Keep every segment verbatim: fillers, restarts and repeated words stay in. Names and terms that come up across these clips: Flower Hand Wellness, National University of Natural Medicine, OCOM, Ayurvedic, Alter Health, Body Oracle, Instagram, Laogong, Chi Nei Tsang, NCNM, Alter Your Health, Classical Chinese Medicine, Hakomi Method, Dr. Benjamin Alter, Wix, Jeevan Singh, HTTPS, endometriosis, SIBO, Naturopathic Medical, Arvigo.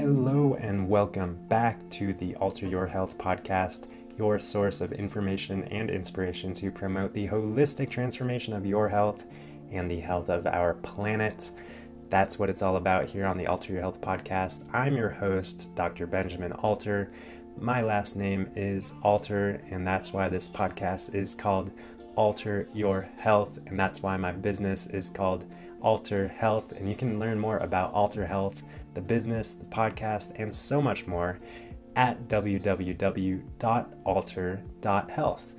Hello and welcome back to the Alter Your Health podcast, your source of information and inspiration to promote the holistic transformation of your health and the health of our planet. That's what it's all about here on the Alter Your Health podcast. I'm your host, Doctor Benjamin Alter. My last name is Alter, and that's why this podcast is called Alter Your Health, and that's why my business is called Alter Health, and you can learn more about Alter Health, the business, the podcast, and so much more at w w w dot alter dot health.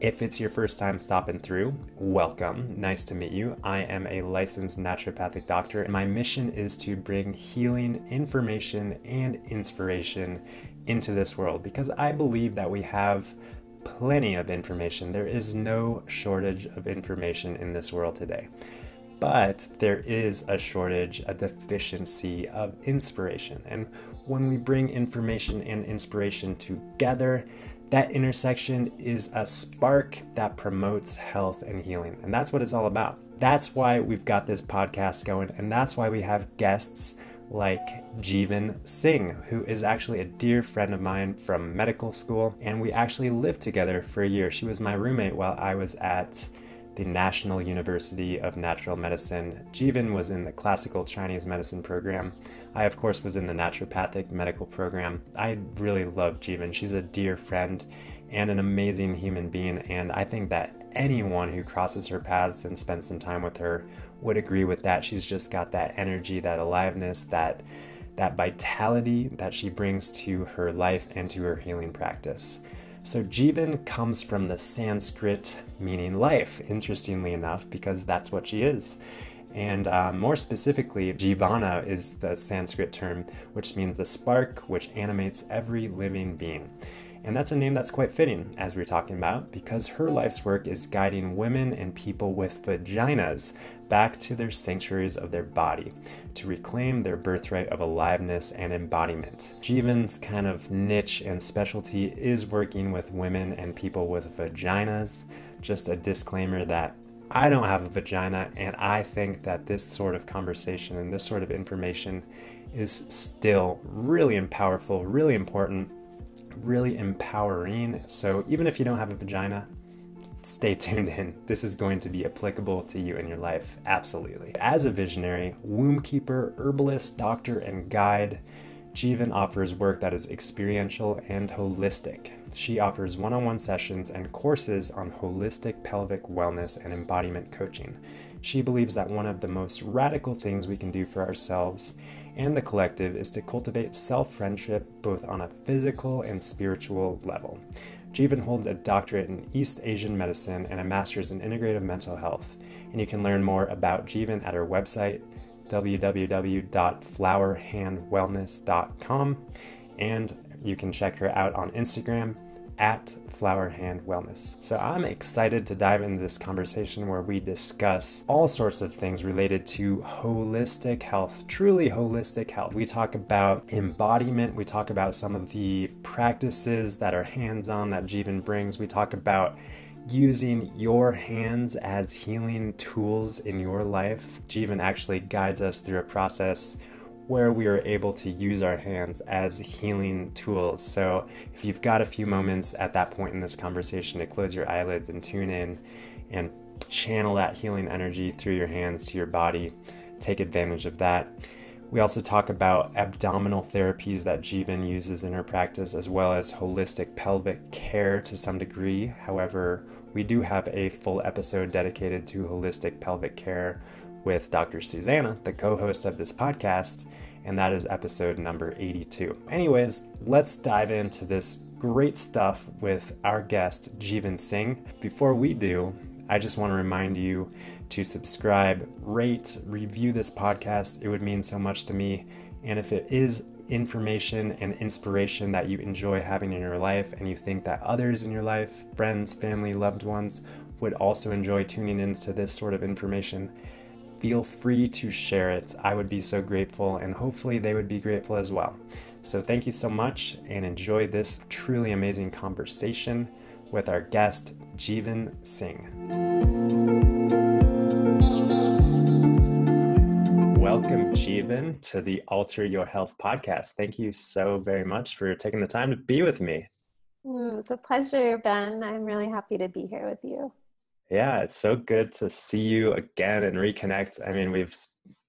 If it's your first time stopping through, welcome. Nice to meet you. I am a licensed naturopathic doctor, and my mission is to bring healing, information, and inspiration into this world because I believe that we have plenty of information. There is no shortage of information in this world today. But there is a shortage, a deficiency of inspiration. And when we bring information and inspiration together, that intersection is a spark that promotes health and healing. And that's what it's all about. That's why we've got this podcast going. And that's why we have guests like Jeevan Singh, who is actually a dear friend of mine from medical school. And we actually lived together for a year. She was my roommate while I was at the National University of Natural Medicine. Jeevan was in the classical Chinese medicine program. I, of course, was in the naturopathic medical program. I really love Jeevan. She's a dear friend and an amazing human being, and I think that anyone who crosses her paths and spends some time with her would agree with that. She's just got that energy, that aliveness, that that vitality that she brings to her life and to her healing practice. So Jeevan comes from the Sanskrit meaning life, interestingly enough, because that's what she is. And uh, more specifically, Jeevana is the Sanskrit term, which means the spark which animates every living being. And that's a name that's quite fitting, as we're talking about, because her life's work is guiding women and people with vaginas back to their sanctuaries of their body to reclaim their birthright of aliveness and embodiment. Jeevan's kind of niche and specialty is working with women and people with vaginas. Just a disclaimer that I don't have a vagina, and I think that this sort of conversation and this sort of information is still really powerful, really important, really empowering. So even if you don't have a vagina, stay tuned in. This is going to be applicable to you in your life, absolutely. As a visionary, womb keeper, herbalist, doctor, and guide, Jeevan offers work that is experiential and holistic. She offers one-on-one sessions and courses on holistic pelvic wellness and embodiment coaching. She believes that one of the most radical things we can do for ourselves and the collective is to cultivate self-friendship both on a physical and spiritual level. Jeevan holds a doctorate in East Asian medicine and a master's in integrative mental health. And you can learn more about Jeevan at her website, w w w dot flower hand wellness dot com. And you can check her out on Instagram at Flower Hand Wellness. So I'm excited to dive into this conversation where we discuss all sorts of things related to holistic health, truly holistic health. We talk about embodiment. We talk about some of the practices that are hands-on that Jeevan brings. We talk about using your hands as healing tools in your life. Jeevan actually guides us through a process where we are able to use our hands as healing tools. So if you've got a few moments at that point in this conversation to close your eyelids and tune in and channel that healing energy through your hands to your body, take advantage of that. We also talk about abdominal therapies that Jeevan uses in her practice, as well as holistic pelvic care to some degree. However, we do have a full episode dedicated to holistic pelvic care with Doctor Susanna, the co-host of this podcast, and that is episode number eighty-two. Anyways, let's dive into this great stuff with our guest, Jeevan Singh. Before we do, I just want to remind you to subscribe, rate, review this podcast. It would mean so much to me. And if it is information and inspiration that you enjoy having in your life and you think that others in your life, friends, family, loved ones, would also enjoy tuning into this sort of information, feel free to share it. I would be so grateful, and hopefully they would be grateful as well. So thank you so much, and enjoy this truly amazing conversation with our guest, Jeevan Singh. Welcome, Jeevan, to the Alter Your Health podcast. Thank you so very much for taking the time to be with me. Mm, it's a pleasure, Ben. I'm really happy to be here with you. Yeah, it's so good to see you again and reconnect. I mean, we've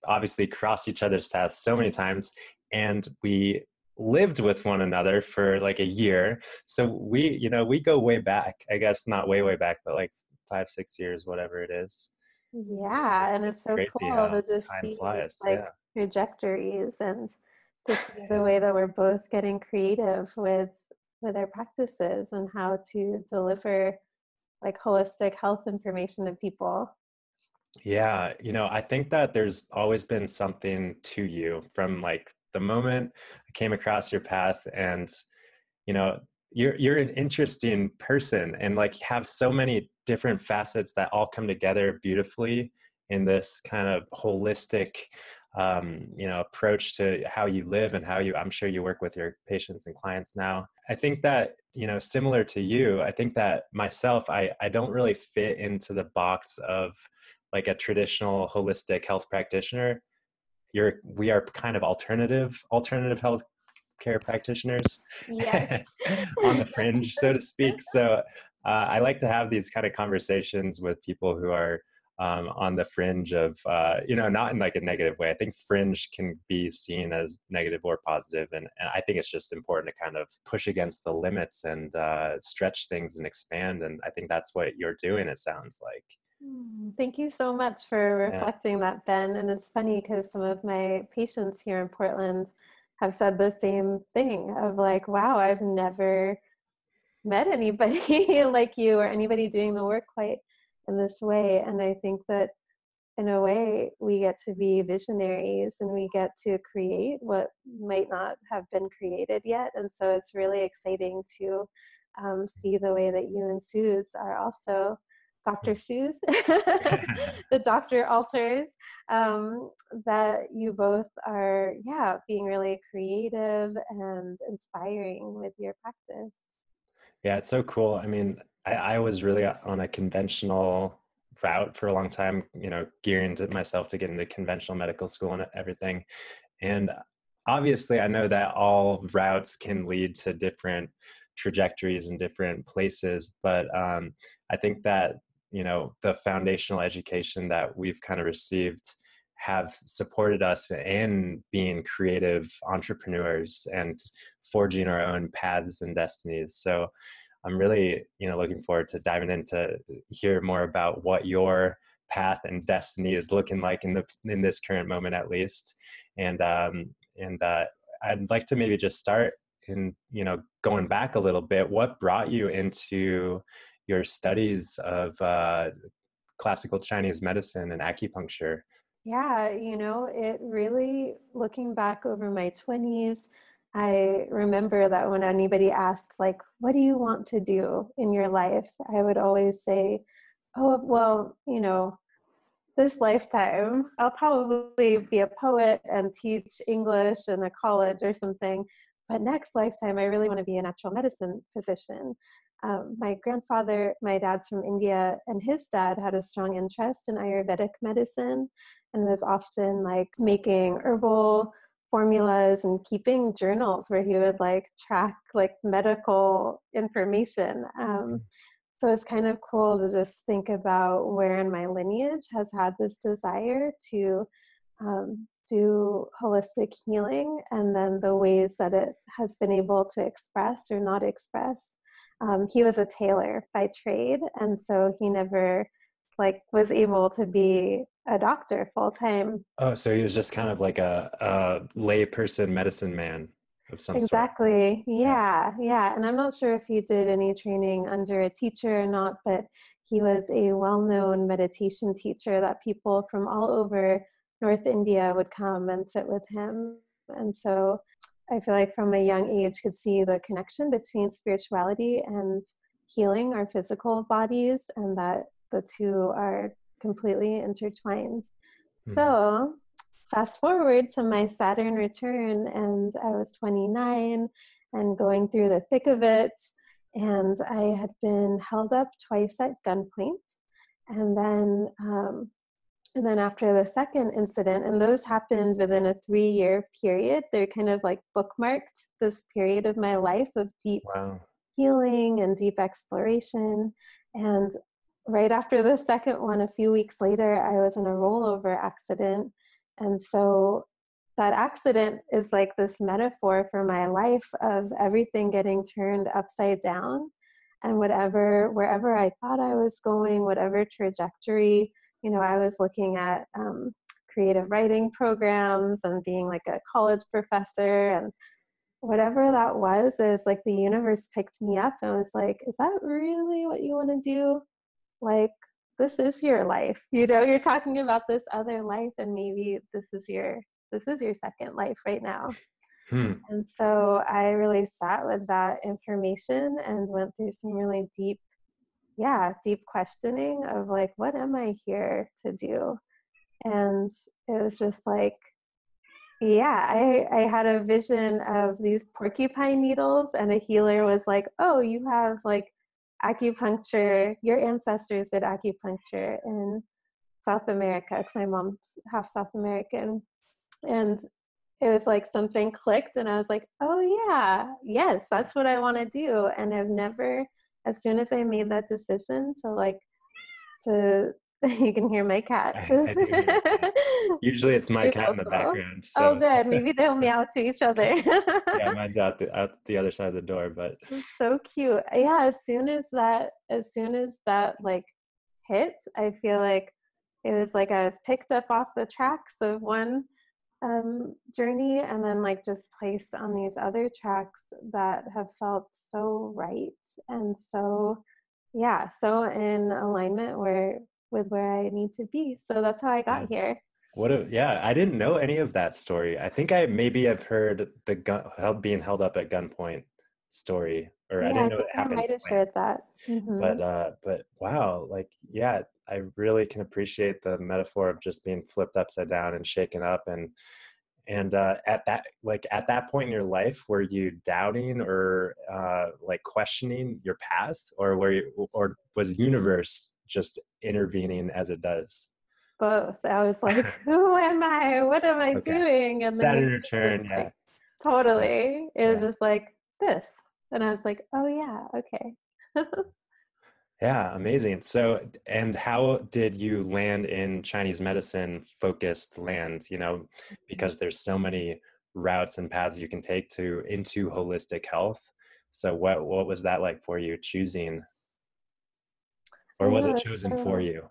obviously crossed each other's paths so many times, and we lived with one another for like a year. So we, you know, we go way back. I guess not way, way back, but like five, six years, whatever it is. Yeah, and it's so cool to just see these, like, trajectories and to see the way that we're both getting creative with with our practices and how to deliver like holistic health information to people. Yeah, you know, I think that there's always been something to you from like the moment I came across your path, and you know, you're you're an interesting person and like have so many different facets that all come together beautifully in this kind of holistic, um, you know, approach to how you live and how you, I'm sure you work with your patients and clients now. I think that, you know, similar to you, I think that myself, I, I don't really fit into the box of like a traditional holistic health practitioner. You're, we are kind of alternative, alternative health care practitioners. Yes. On the fringe, so to speak. So Uh, I like to have these kind of conversations with people who are um, on the fringe of, uh, you know, not in like a negative way. I think fringe can be seen as negative or positive, and, and I think it's just important to kind of push against the limits and uh, stretch things and expand. And I think that's what you're doing, it sounds like. Thank you so much for reflecting yeah. that, Ben. And it's funny because some of my patients here in Portland have said the same thing of like, wow, I've never met anybody like you or anybody doing the work quite in this way. And I think that in a way we get to be visionaries and we get to create what might not have been created yet. And so it's really exciting to um, see the way that you and Suze are also Doctor Suze, the Doctor Alters, um, that you both are, yeah, being really creative and inspiring with your practice. Yeah, it's so cool. I mean, I, I was really on a conventional route for a long time, you know, gearing to myself to get into conventional medical school and everything. And obviously, I know that all routes can lead to different trajectories and different places. But um, I think that, you know, the foundational education that we've kind of received have supported us in being creative entrepreneurs and forging our own paths and destinies. So I'm really, you know, looking forward to diving into hear more about what your path and destiny is looking like in the in this current moment, at least. And um, and uh, I'd like to maybe just start in, you know, going back a little bit. What brought you into your studies of uh, classical Chinese medicine and acupuncture? Yeah, you know, it really, looking back over my twenties, I remember that when anybody asked, like, what do you want to do in your life? I would always say, oh, well, you know, this lifetime, I'll probably be a poet and teach English in a college or something. But next lifetime, I really want to be a natural medicine physician. Um, my grandfather, my dad's from India, and his dad had a strong interest in Ayurvedic medicine and was often like making herbal formulas and keeping journals where he would like track like medical information. Um, so it's kind of cool to just think about where in my lineage has had this desire to um, do holistic healing, and then the ways that it has been able to express or not express. Um, he was a tailor by trade, and so he never like was able to be a doctor full time. Oh, so he was just kind of like a, a lay person, medicine man of some sort. Exactly. Yeah, yeah. And I'm not sure if he did any training under a teacher or not, but he was a well-known meditation teacher that people from all over North India would come and sit with him. And so I feel like from a young age could see the connection between spirituality and healing our physical bodies, and that the two are completely intertwined. Mm-hmm. So fast forward to my Saturn return, and I was twenty-nine and going through the thick of it, and I had been held up twice at gunpoint, and then um, And then after the second incident, and those happened within a three-year period, they're kind of like bookmarked this period of my life of deep wow. healing and deep exploration. And right after the second one, a few weeks later, I was in a rollover accident. And so that accident is like this metaphor for my life of everything getting turned upside down. And whatever, wherever I thought I was going, whatever trajectory, you know, I was looking at um, creative writing programs and being like a college professor and whatever that was, it was like the universe picked me up and was like, is that really what you want to do? Like, this is your life, you know, you're talking about this other life and maybe this is your, this is your second life right now. Hmm. And so I really sat with that information and went through some really deep, yeah, deep questioning of like, what am I here to do? And it was just like, yeah, I, I had a vision of these porcupine needles and a healer was like, oh, you have like acupuncture, your ancestors did acupuncture in South America, because my mom's half South American. And it was like something clicked and I was like, oh yeah, yes, that's what I want to do. And I've never, as soon as I made that decision to like, to, you can hear my cat. Usually it's my cat in the background. So. Oh good, maybe they'll meow to each other. Yeah, mine's out the, out the other side of the door, but. It's so cute. Yeah, as soon as that, as soon as that like hit, I feel like it was like I was picked up off the tracks of one Um, journey and then like just placed on these other tracks that have felt so right and so yeah so in alignment where with where I need to be. So that's how I got yeah. here. What a yeah I didn't know any of that story. I think I maybe I've heard the gun held, being held up at gunpoint story or yeah, I didn't know I think it happened. I might have shared that. Mm-hmm. But uh but wow like yeah I really can appreciate the metaphor of just being flipped upside down and shaken up. And, and, uh, at that, like at that point in your life, were you doubting or, uh, like questioning your path or were you, or was the universe just intervening as it does? Both. I was like, who am I? What am I okay. doing? And Saturn then return. Yeah. Like, totally. It was yeah. just like this. And I was like, oh yeah. Okay. Yeah, amazing. So, and how did you land in Chinese medicine focused land, you know, because there's so many routes and paths you can take to into holistic health. So what, what was that like for you choosing or was it chosen for you?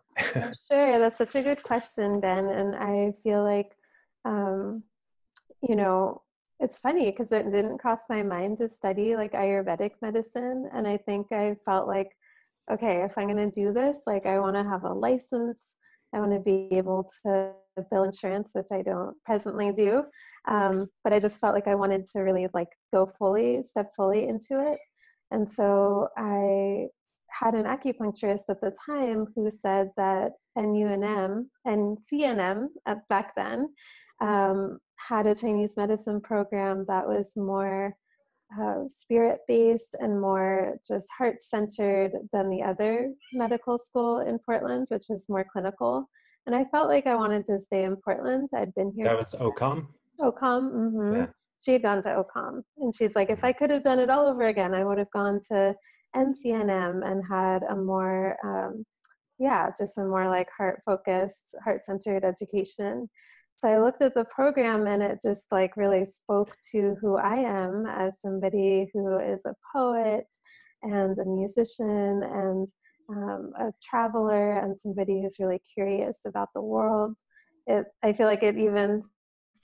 Sure. That's such a good question, Ben. And I feel like, um, you know, it's funny because it didn't cross my mind to study like Ayurvedic medicine. And I think I felt like, okay, if I'm going to do this, like I want to have a license. I want to be able to bill insurance, which I don't presently do. Um, but I just felt like I wanted to really like go fully, step fully into it. And so I had an acupuncturist at the time who said that N U N M and C N M at back then um, had a Chinese medicine program that was more Uh, spirit-based and more just heart-centered than the other medical school in Portland, which was more clinical. And I felt like I wanted to stay in Portland. I'd been here. That was O C O M? O C O M, mm-hmm. Yeah. She had gone to O C O M. And she's like, if I could have done it all over again, I would have gone to N C N M and had a more, um, yeah, just a more like heart-focused, heart-centered education. So I looked at the program and it just like really spoke to who I am as somebody who is a poet and a musician and um, a traveler and somebody who's really curious about the world. It, I feel like it even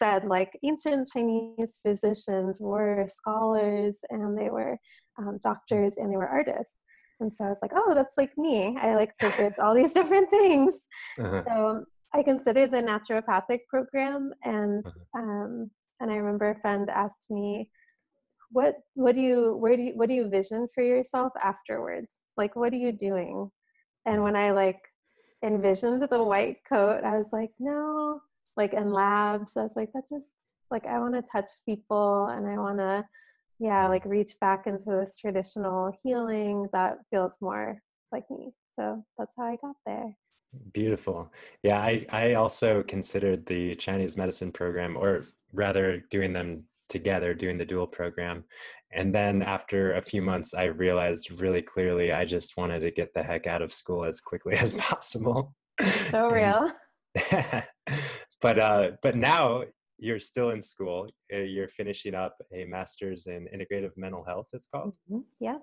said like ancient Chinese physicians were scholars and they were um, doctors and they were artists. And so I was like, oh, that's like me. I like to bridge all these different things. Uh-huh. So I considered the naturopathic program, and um, and I remember a friend asked me, "What what do you where do you what do you vision for yourself afterwards? Like, what are you doing?" And when I like envisioned the white coat, I was like, "No," like in labs, I was like, "That's just like I want to touch people, and I want to, yeah, like reach back into this traditional healing that feels more like me." So that's how I got there. Beautiful. Yeah, I, I also considered the Chinese medicine program, or rather doing them together, doing the dual program. And then after a few months, I realized really clearly I just wanted to get the heck out of school as quickly as possible. So real. And, but, uh, but now you're still in school. You're finishing up a master's in integrative mental health, it's called. Mm-hmm. Yeah.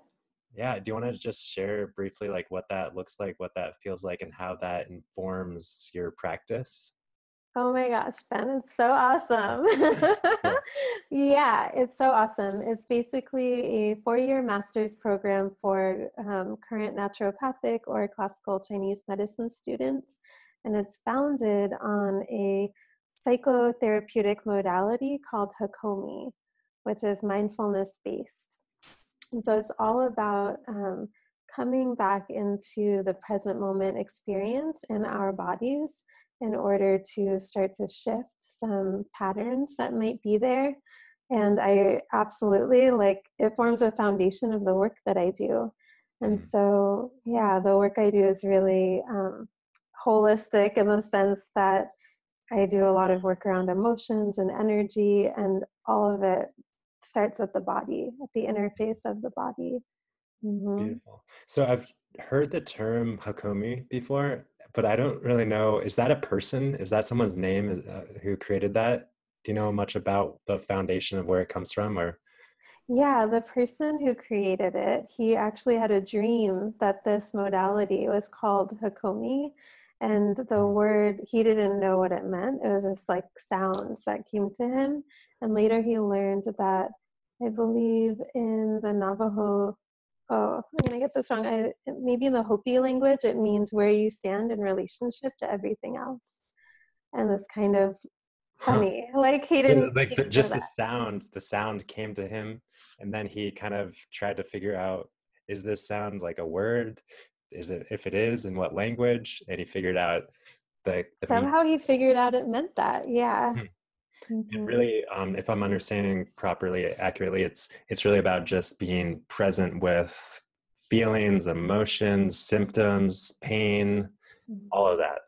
Yeah. Do you want to just share briefly like what that looks like, what that feels like, and how that informs your practice? Oh my gosh, Ben, it's so awesome. Yeah, it's so awesome. It's basically a four-year master's program for um, current naturopathic or classical Chinese medicine students, and it's founded on a psychotherapeutic modality called Hakomi, which is mindfulness-based. And so it's all about um, coming back into the present moment experience in our bodies in order to start to shift some patterns that might be there. And I absolutely, like, it forms a foundation of the work that I do. And so, yeah, the work I do is really um, holistic in the sense that I do a lot of work around emotions and energy, and all of it starts at the body, at the interface of the body. Mm-hmm. Beautiful. So I've heard the term Hakomi before, but I don't really know, is that a person? Is that someone's name who created that? Do you know much about the foundation of where it comes from? Or yeah, the person who created it, he actually had a dream that this modality was called Hakomi, and the word, he didn't know what it meant. It was just like sounds that came to him, and later he learned that, I believe in the Navajo, oh, I'm gonna get this wrong. I, maybe in the Hopi language, it means where you stand in relationship to everything else. And it's kind of funny. Huh. Like he didn't. So like the, just the sound, the sound came to him, and then he kind of tried to figure out: is this sound like a word? Is it? If it is, in what language? And he figured out the. the Somehow meaning. He figured out it meant that. Yeah. Hmm. Mm-hmm. And really, um, if I'm understanding properly, accurately, it's it's really about just being present with feelings, emotions, symptoms, pain, mm-hmm. all of that.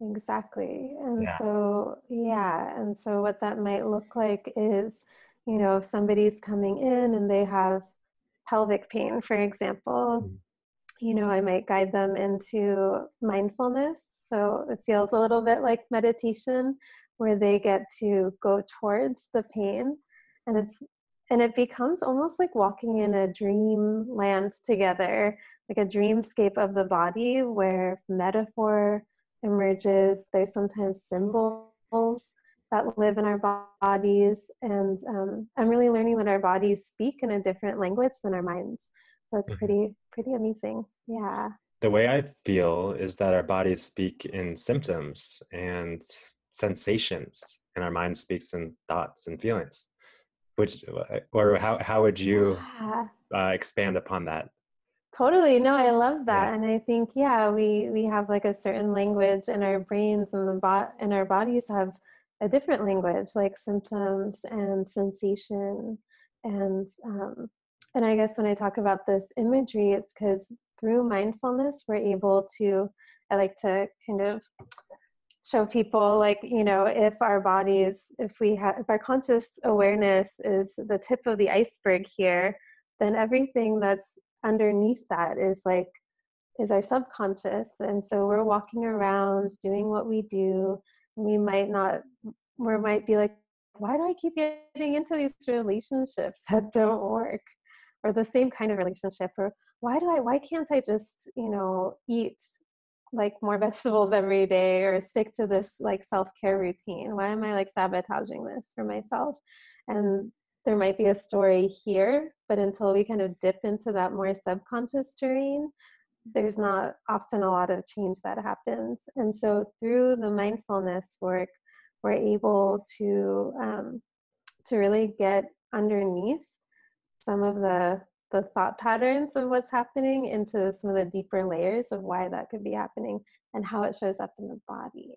Exactly. And yeah. so, yeah. And so what that might look like is, you know, if somebody's coming in and they have pelvic pain, for example, mm-hmm. you know, I might guide them into mindfulness. So it feels a little bit like meditation, where they get to go towards the pain, and it's and it becomes almost like walking in a dream land together, like a dreamscape of the body where metaphor emerges. There's sometimes symbols that live in our bodies, and um, I'm really learning that our bodies speak in a different language than our minds. So it's pretty pretty amazing. Yeah. The way I feel is that our bodies speak in symptoms and sensations, and our mind speaks in thoughts and feelings. Which, or how, how would you yeah. uh, expand upon that? Totally. No, I love that. Yeah. And I think, yeah, we, we have like a certain language, and our brains and the bo- and our bodies have a different language, like symptoms and sensation. And, um, and I guess when I talk about this imagery, it's because through mindfulness, we're able to, I like to kind of show people, like, you know, if our bodies, if we have, if our conscious awareness is the tip of the iceberg here, then everything that's underneath that is like, is our subconscious. And so we're walking around doing what we do, and we might not, we might be like, why do I keep getting into these relationships that don't work? Or the same kind of relationship, or why do I, why can't I just, you know, eat like more vegetables every day, or stick to this like self-care routine? Why am I like sabotaging this for myself? And there might be a story here, but until we kind of dip into that more subconscious terrain, there's not often a lot of change that happens. And so through the mindfulness work, we're able to um, to really get underneath some of the the thought patterns of what's happening into some of the deeper layers of why that could be happening and how it shows up in the body.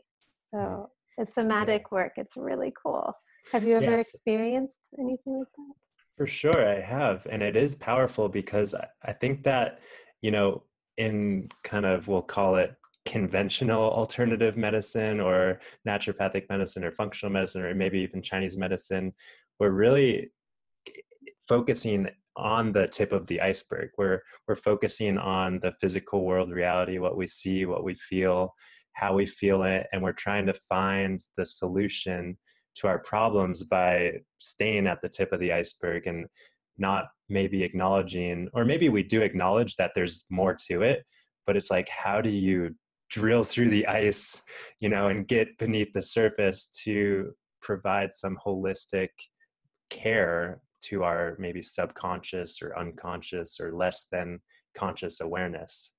So mm. it's somatic yeah. work. It's really cool. Have you ever yes. experienced anything like that? For sure, I have. And it is powerful because I think that, you know, in kind of, we'll call it conventional alternative medicine or naturopathic medicine or functional medicine or maybe even Chinese medicine, we're really focusing on the tip of the iceberg. We're, we're focusing on the physical world reality, what we see, what we feel, how we feel it, and we're trying to find the solution to our problems by staying at the tip of the iceberg and not maybe acknowledging, or maybe we do acknowledge that there's more to it, but it's like, how do you drill through the ice, you know, and get beneath the surface to provide some holistic care to our maybe subconscious or unconscious or less than conscious awareness?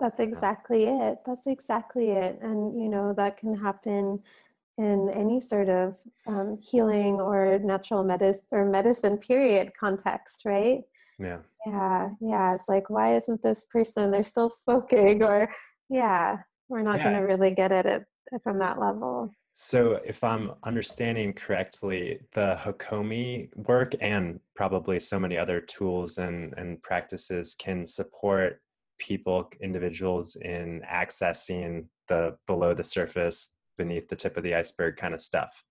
That's exactly it. That's exactly it. And, you know, that can happen in any sort of um, healing or natural medicine or medicine period context, right? Yeah. Yeah. Yeah. It's like, why isn't this person, they're still smoking, or, yeah, we're not yeah. going to really get at it from that level. So if I'm understanding correctly, the Hakomi work and probably so many other tools and, and practices can support people, individuals, in accessing the below the surface, beneath the tip of the iceberg kind of stuff.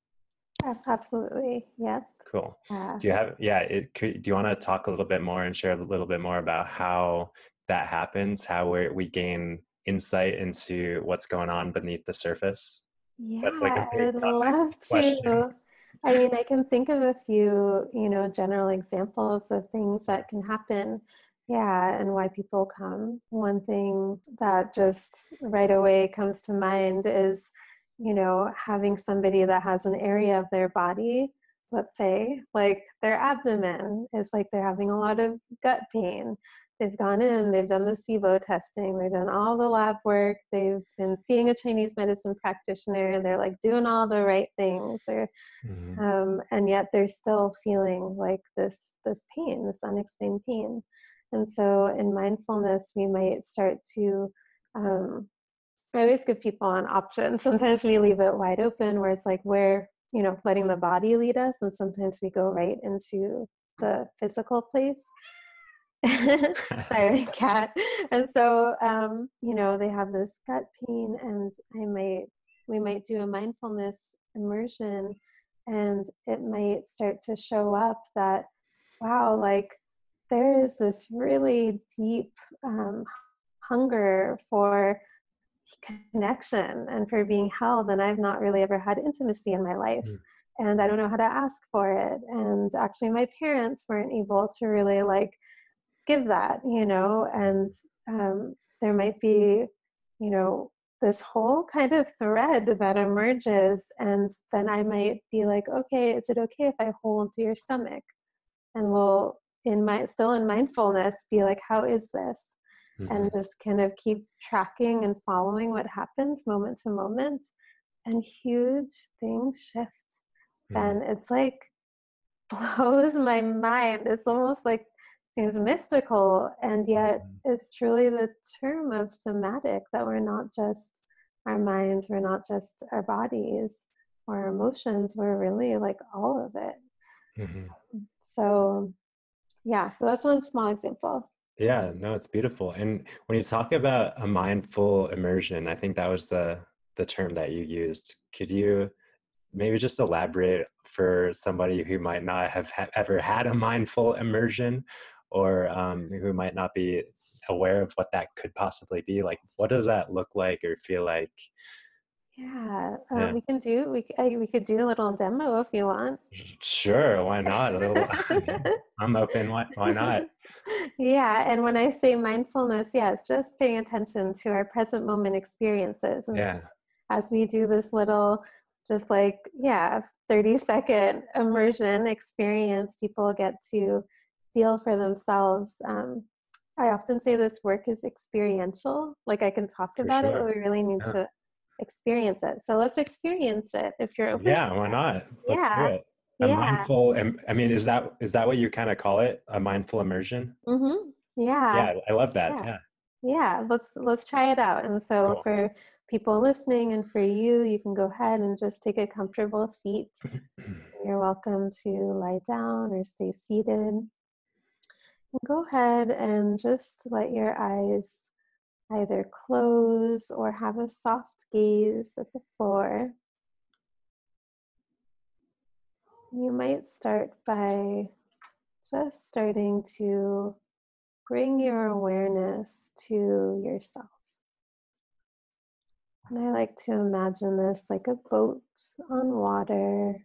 Absolutely. Yep. Cool. Yeah. Do you have, yeah, it, could, do you want to talk a little bit more and share a little bit more about how that happens, how we we gain insight into what's going on beneath the surface? Yeah, That's like a big I'd love question. to. I mean, I can think of a few, you know, general examples of things that can happen. Yeah, and why people come. One thing that just right away comes to mind is, you know, having somebody that has an area of their body, let's say, like their abdomen, is like they're having a lot of gut pain. They've gone in, they've done the S I B O testing, they've done all the lab work, they've been seeing a Chinese medicine practitioner, and they're like doing all the right things, or, mm-hmm. um, and yet they're still feeling like this, this pain, this unexplained pain. And so in mindfulness, we might start to, um, I always give people an option. Sometimes we leave it wide open where it's like we're, you know, letting the body lead us. And sometimes we go right into the physical place. Sorry, cat. And so, um, you know, they have this gut pain, and I might, we might do a mindfulness immersion, and it might start to show up that, wow, like, there is this really deep um, hunger for connection and for being held, and I've not really ever had intimacy in my life, mm. and I don't know how to ask for it, and actually my parents weren't able to really like give that, you know, and um, there might be, you know, this whole kind of thread that emerges, and then I might be like, okay, is it okay if I hold your stomach? And we'll in my still in mindfulness be like, how is this? Mm-hmm. And just kind of keep tracking and following what happens moment to moment, and huge things shift. Mm-hmm. And it's like blows my mind. It's almost like seems mystical, and yet mm-hmm. it's truly the term of somatic, that we're not just our minds, we're not just our bodies or our emotions, we're really like all of it. Mm-hmm. So yeah, so that's one small example. Yeah, no, it's beautiful. And when you talk about a mindful immersion, I think that was the the term that you used. Could you maybe just elaborate for somebody who might not have ha- ever had a mindful immersion, or um, who might not be aware of what that could possibly be? Like, what does that look like or feel like? Yeah, uh, yeah, we can do, we uh, we could do a little demo if you want. Sure, why not? A little, I'm open, why, why not? Yeah, and when I say mindfulness, yeah, it's just paying attention to our present moment experiences. And yeah. So as we do this little, just like, yeah, thirty second immersion experience, people get to feel for themselves. Um, I often say this work is experiential. Like, I can talk for about sure. it, but we really need yeah. to experience it. So let's experience it if you're open. Yeah, why not? Let's yeah. do it. A yeah. mindful, I mean, is that is that what you kind of call it? A mindful immersion? Mm-hmm. Yeah. Yeah, I love that. Yeah. Yeah. Yeah, let's let's try it out. And so cool. for people listening, and for you, you can go ahead and just take a comfortable seat. You're welcome to lie down or stay seated. And go ahead and just let your eyes Either close or have a soft gaze at the floor. You might start by just starting to bring your awareness to yourself. And I like to imagine this like a boat on water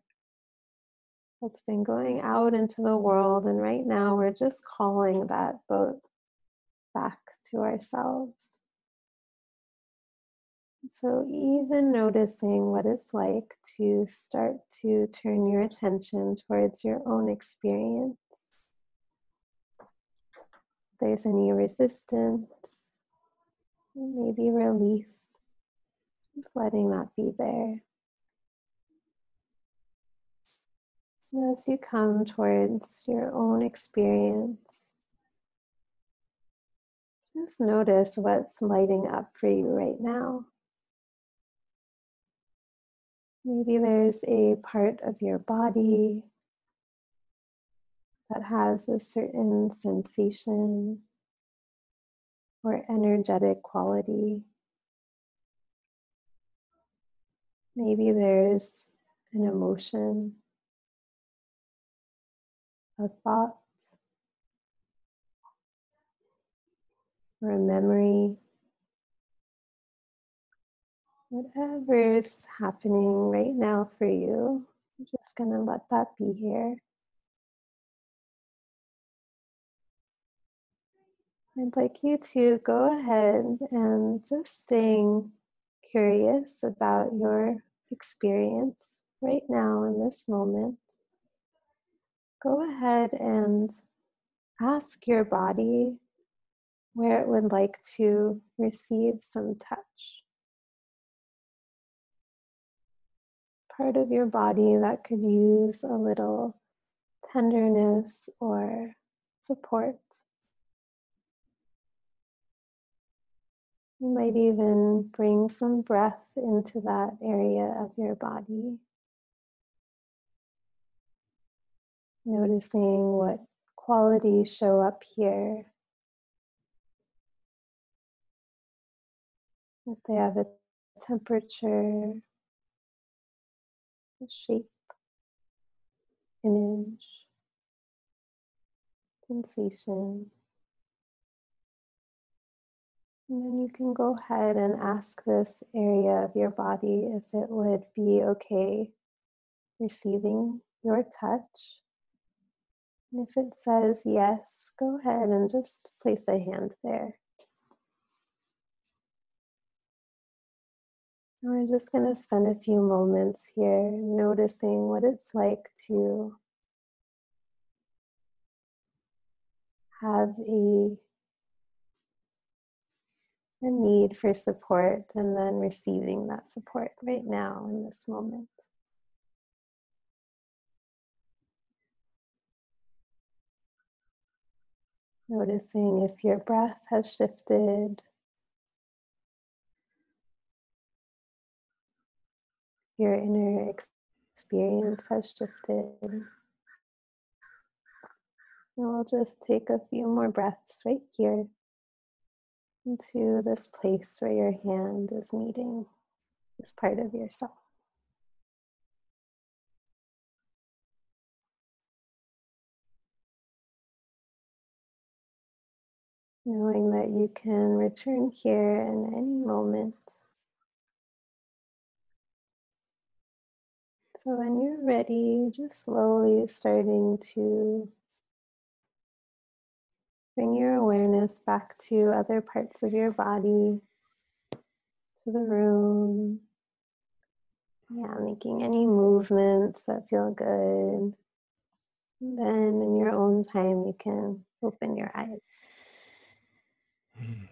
that's been going out into the world, and right now we're just calling that boat back to ourselves. So even noticing what it's like to start to turn your attention towards your own experience. If there's any resistance, maybe relief, just letting that be there. And as you come towards your own experience, just notice what's lighting up for you right now. Maybe there's a part of your body that has a certain sensation or energetic quality. Maybe there's an emotion, a thought, or a memory. Whatever is happening right now for you, I'm just going to let that be here. I'd like you to go ahead and just staying curious about your experience right now in this moment. Go ahead and ask your body where it would like to receive some touch. Part of your body that could use a little tenderness or support. You might even bring some breath into that area of your body, noticing what qualities show up here. If they have a temperature, a shape, image, sensation. And then you can go ahead and ask this area of your body if it would be okay receiving your touch. And if it says yes, go ahead and just place a hand there. We're just going to spend a few moments here noticing what it's like to have a, a need for support and then receiving that support right now in this moment. Noticing if your breath has shifted. Your inner experience has shifted. And we'll just take a few more breaths right here into this place where your hand is meeting this part of yourself. Knowing that you can return here in any moment. So when you're ready, just slowly starting to bring your awareness back to other parts of your body, to the room. Yeah, making any movements that feel good. And then in your own time, you can open your eyes. Mm.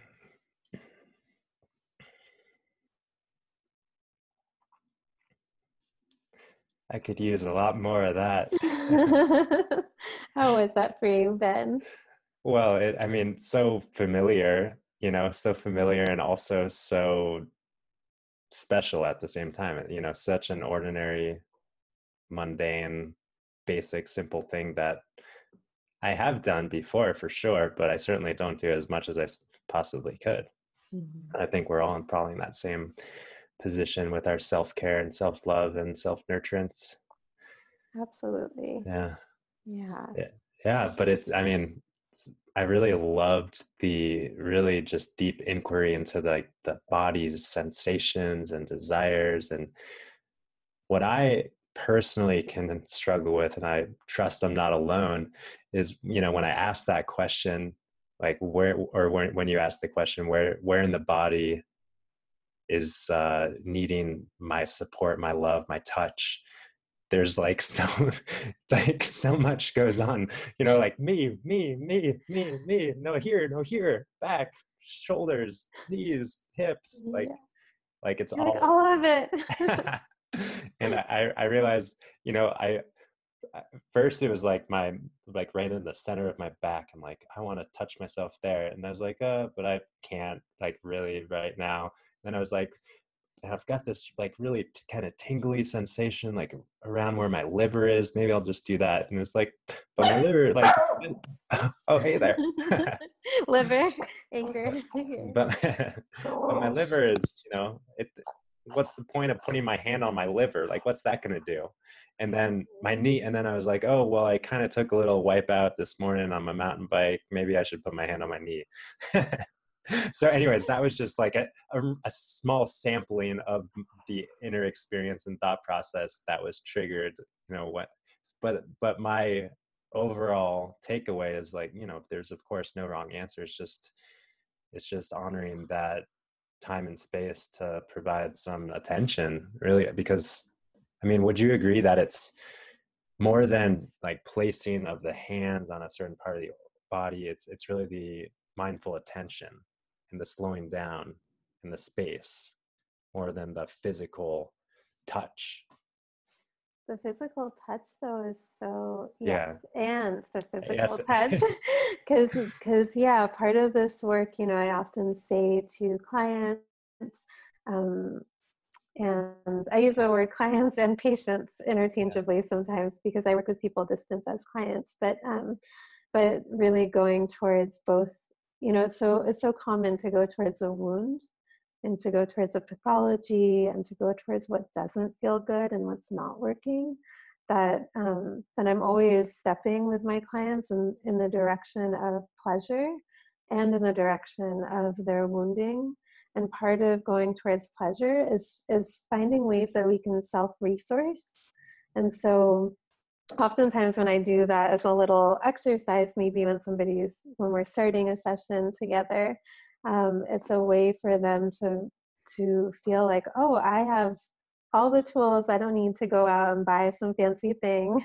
I could use a lot more of that. How was that for you, Ben? Well, it, I mean, so familiar, you know, so familiar and also so special at the same time. You know, such an ordinary, mundane, basic, simple thing that I have done before for sure, but I certainly don't do as much as I possibly could. Mm-hmm. I think we're all in probably in that same position with our self-care and self-love and self-nurturance. Absolutely. Yeah. Yeah. Yeah. But it's, I mean, I really loved the really just deep inquiry into the, the body's sensations and desires. And what I personally can struggle with, and I trust I'm not alone, is, you know, when I ask that question, like where, or when, when you ask the question, where, where in the body is uh, needing my support, my love, my touch, there's like so, like so much goes on, you know, like me, me, me, me, me, no here, no here, back, shoulders, knees, hips, like, yeah. like it's You're all, like all of it. And I, I realized, you know, I, first it was like my, like right in the center of my back. I'm like, I want to touch myself there. And I was like, uh, but I can't like really right now. Then I was like, and I've got this like really t- kind of tingly sensation, like around where my liver is. Maybe I'll just do that. And it's like, but my liver, like, oh, hey there. Liver, anger. But, but my liver is, you know, it, what's the point of putting my hand on my liver? Like, what's that going to do? And then my knee, and then I was like, oh, well, I kind of took a little wipe out this morning on my mountain bike. Maybe I should put my hand on my knee. So anyways, that was just like a, a, a small sampling of the inner experience and thought process that was triggered, you know, what, but, but my overall takeaway is like, you know, there's of course no wrong answer. It's just, it's just honoring that time and space to provide some attention, really, because I mean, would you agree that it's more than like placing of the hands on a certain part of the body? It's, it's really the mindful attention and the slowing down in the space more than the physical touch. The physical touch though is so, yes, yeah. And the physical yes. touch, because, because yeah, part of this work, you know, I often say to clients, um, and I use the word clients and patients interchangeably yeah. sometimes, because I work with people distance as clients, but, um, but really going towards both. You know, it's so it's so common to go towards a wound and to go towards a pathology and to go towards what doesn't feel good and what's not working, that um, that I'm always stepping with my clients in, in the direction of pleasure and in the direction of their wounding. And part of going towards pleasure is is finding ways that we can self-resource. And so oftentimes when I do that as a little exercise, maybe when somebody's, when we're starting a session together, um, it's a way for them to to feel like, oh, I have all the tools. I don't need to go out and buy some fancy thing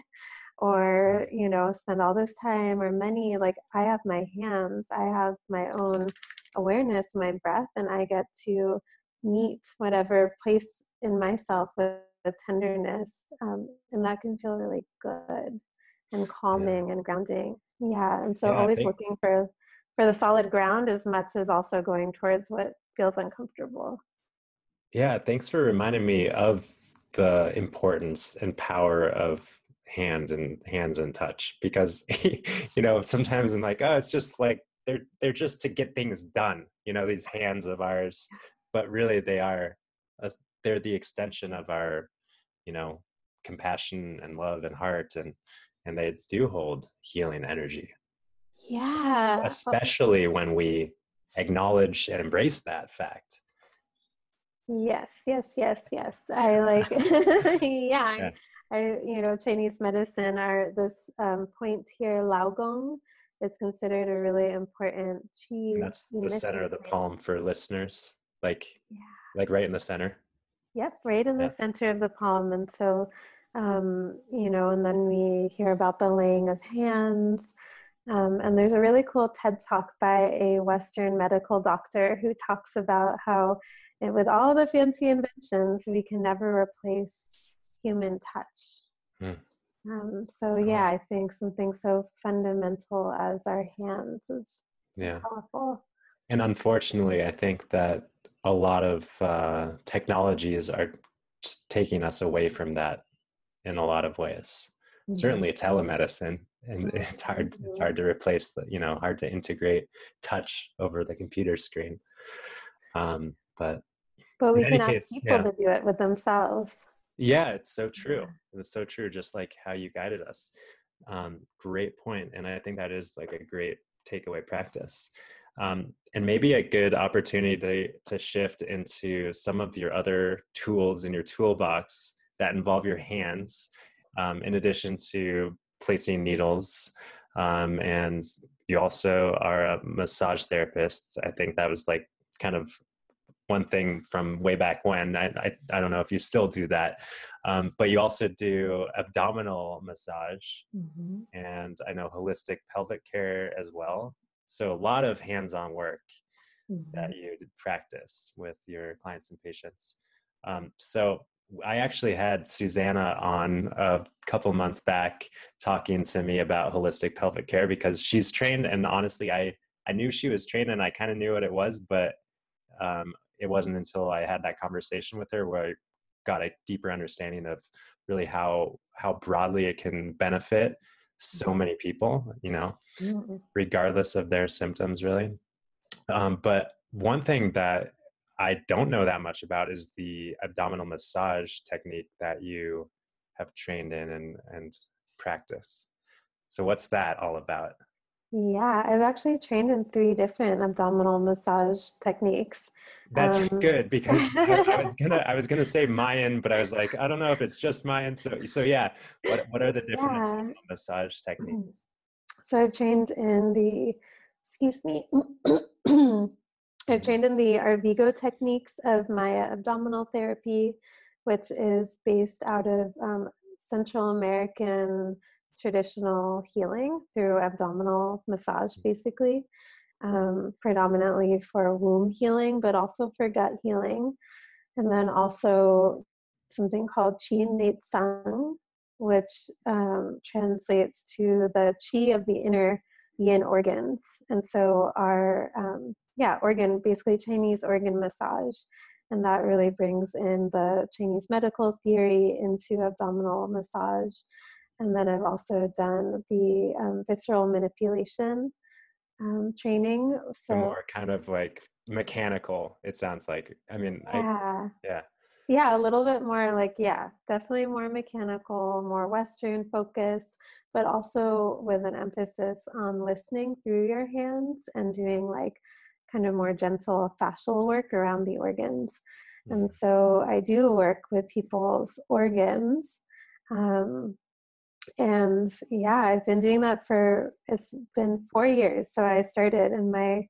or, you know, spend all this time or money. Like, I have my hands, I have my own awareness, my breath, and I get to meet whatever place in myself with the tenderness, um, and that can feel really good and calming yeah. and grounding. Yeah, and so yeah, always think, looking for for the solid ground as much as also going towards what feels uncomfortable. Yeah, thanks for reminding me of the importance and power of hand and hands and touch, because you know, sometimes I'm like, oh, it's just like they're they're just to get things done, you know, these hands of ours, but really they are a, they're the extension of our, you know, compassion and love and heart, and and they do hold healing energy. Yeah. Especially when we acknowledge and embrace that fact. Yes, yes, yes, yes. I like, yeah, yeah. I, I, you know, Chinese medicine are this um, point here, Laogong, is considered a really important qi. And that's the center of the palm for listeners, like, yeah. like right in the center. Yep, right in the yep. center of the palm. And so, um, you know, and then we hear about the laying of hands. Um, and there's a really cool TED talk by a Western medical doctor who talks about how it, with all the fancy inventions, we can never replace human touch. Hmm. Um, so, cool. yeah, I think something so fundamental as our hands is yeah. powerful. And unfortunately, I think that a lot of uh, technologies are just taking us away from that in a lot of ways. Mm-hmm. Certainly telemedicine, and it's hard. Mm-hmm. It's hard to replace the, you know, hard to integrate touch over the computer screen. Um, but but we can ask case, people yeah. to do it with themselves. Yeah, it's so true. Yeah. It's so true, just like how you guided us. Um, great point. And I think that is like a great takeaway practice. Um, and maybe a good opportunity to, to shift into some of your other tools in your toolbox that involve your hands, um, in addition to placing needles. Um, and you also are a massage therapist. I think that was like kind of one thing from way back when. I, I, I don't know if you still do that, um, but you also do abdominal massage, mm-hmm. and I know holistic pelvic care as well. So a lot of hands-on work mm-hmm. that you practice with your clients and patients. Um, so I actually had Susanna on a couple months back talking to me about holistic pelvic care, because she's trained, and honestly, I, I knew she was trained and I kind of knew what it was, but um, it wasn't until I had that conversation with her where I got a deeper understanding of really how, how broadly it can benefit so many people, you know, mm-hmm. regardless of their symptoms, really. Um, but one thing that I don't know that much about is the abdominal massage technique that you have trained in and, and practice. So what's that all about? Yeah, I've actually trained in three different abdominal massage techniques. That's um, good, because I, I was gonna I was gonna say Mayan, but I was like, I don't know if it's just Mayan. So so yeah, what what are the different yeah. abdominal massage techniques? So I've trained in the excuse me. I've trained in the Arvigo techniques of Maya abdominal therapy, which is based out of um, Central American traditional healing through abdominal massage, basically, um, predominantly for womb healing, but also for gut healing. And then also something called Chi Nei Tsang, which um, translates to the chi of the inner yin organs. And so our um, Yeah, organ, basically Chinese organ massage. And that really brings in the Chinese medical theory into abdominal massage. And then I've also done the um, visceral manipulation um, training. So more kind of like mechanical, it sounds like. I mean, yeah. I, yeah. Yeah, a little bit more like, yeah, definitely more mechanical, more Western focused, but also with an emphasis on listening through your hands and doing like kind of more gentle fascial work around the organs. And so I do work with people's organs. Um, and yeah, I've been doing that for, it's been four years. So I started in my,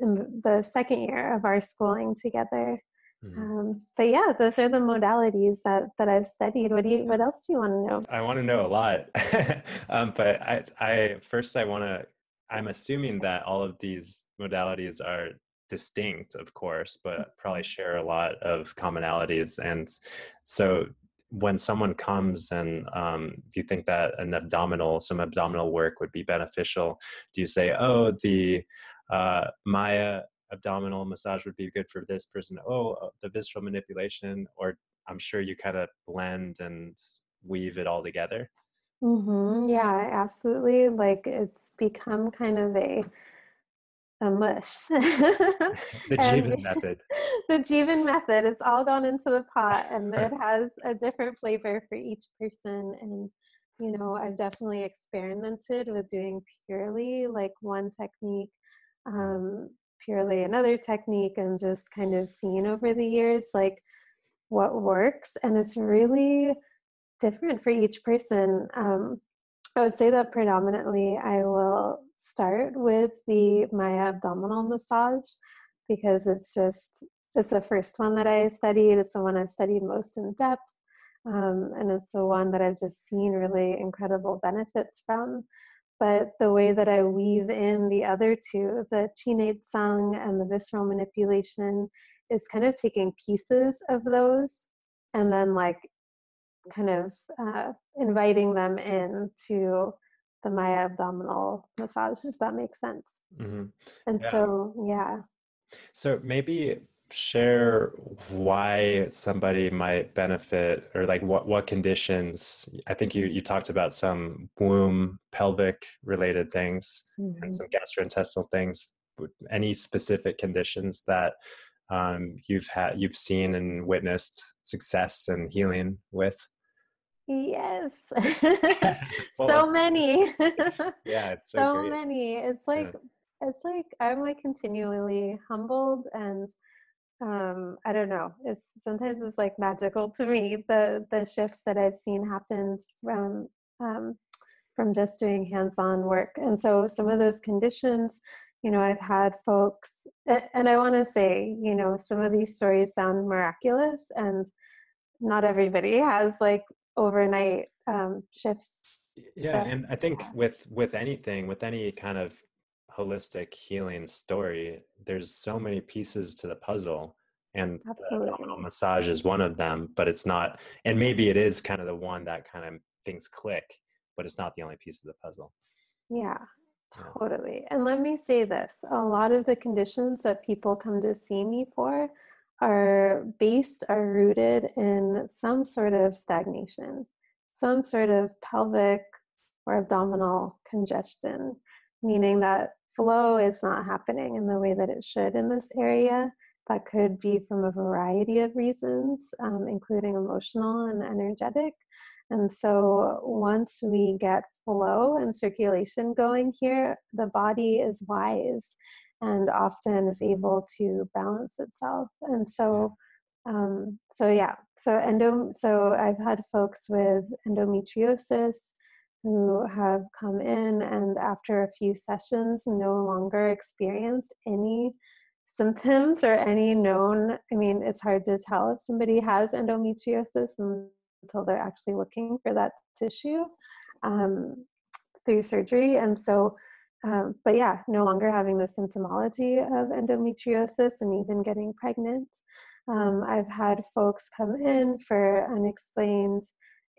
in the second year of our schooling together. Mm-hmm. Um, but yeah, those are the modalities that, that I've studied. What do you, what else do you want to know? I want to know a lot. um, but I, I, first I want to, I'm assuming that all of these modalities are distinct, of course, but probably share a lot of commonalities. And so when someone comes and um, do you think that an abdominal, some abdominal work would be beneficial? Do you say, oh, the uh, Maya abdominal massage would be good for this person? Oh, the visceral manipulation, or I'm sure you kind of blend and weave it all together. Mm-hmm. Yeah, absolutely. Like it's become kind of a a mush. The Jeevan method. The Jeevan method. It's all gone into the pot, and it has a different flavor for each person. And you know, I've definitely experimented with doing purely like one technique, um, purely another technique, and just kind of seeing over the years like what works. And it's really different for each person. Um, I would say that predominantly I will start with the Maya abdominal massage, because it's just, it's the first one that I studied. It's the one I've studied most in depth. Um, and it's the one that I've just seen really incredible benefits from. But the way that I weave in the other two, the Chi Nei Tsang and the visceral manipulation, is kind of taking pieces of those and then like kind of uh, inviting them in to the Maya abdominal massage, if that makes sense. Mm-hmm. And yeah. so, yeah. So maybe share why somebody might benefit, or like what, what conditions. I think you, you talked about some womb, pelvic related things, mm-hmm. and some gastrointestinal things. Any specific conditions that um, you've had, you've seen and witnessed success and healing with? Yes. Well, so many. Yeah, it's so, so great. many. It's like, yeah. it's like, I'm like continually humbled and, um, I don't know, it's sometimes it's like magical to me, the, the shifts that I've seen happen from, um, from just doing hands-on work. And so some of those conditions, you know, I've had folks, and I want to say, you know, some of these stories sound miraculous, and not everybody has like overnight um, shifts. Yeah. So, and I think with, with anything, with any kind of holistic healing story, there's so many pieces to the puzzle, and absolutely. The abdominal massage is one of them, but it's not, and maybe it is kind of the one that kind of things click, but it's not the only piece of the puzzle. Yeah, totally. And let me say this, a lot of the conditions that people come to see me for are based, are rooted in some sort of stagnation, some sort of pelvic or abdominal congestion, meaning that flow is not happening in the way that it should in this area. That could be from a variety of reasons, um, including emotional and energetic. And so once we get flow and circulation going here, the body is wise and often is able to balance itself. And so, um, so yeah, so endo, so I've had folks with endometriosis who have come in and after a few sessions no longer experienced any symptoms or any known, I mean, it's hard to tell if somebody has endometriosis and until they're actually looking for that tissue um, through surgery. And so, um, but yeah, no longer having the symptomology of endometriosis and even getting pregnant. Um, I've had folks come in for unexplained